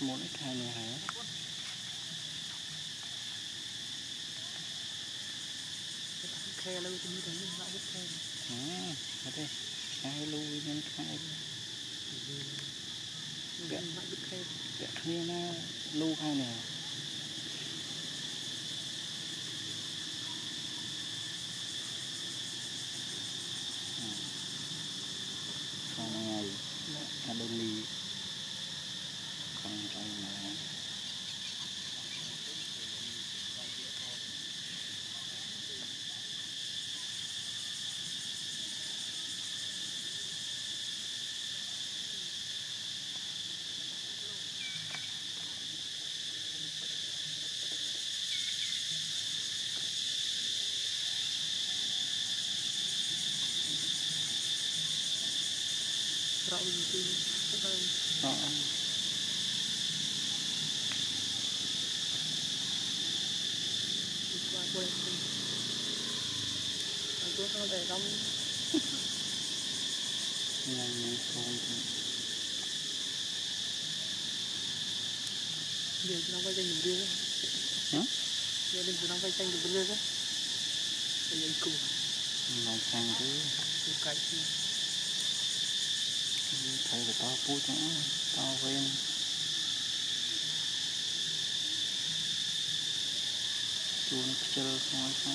Một ít hai này hả? Khe lưu cho như thế nhưng lại biết khe. À, ở đây hai lưu nhân khai. Vẹn lại biết khe. Vẹn như là lưu khai này. Còn ngày là đồng lý. Còn trong này. Hãy subscribe cho kênh Ghiền Mì Gõ để không bỏ lỡ những video hấp dẫn. Thầy phải to phút nữa, to quen. Chua nó chơi không ai sao.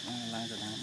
không bỏ lỡ những video hấp dẫn.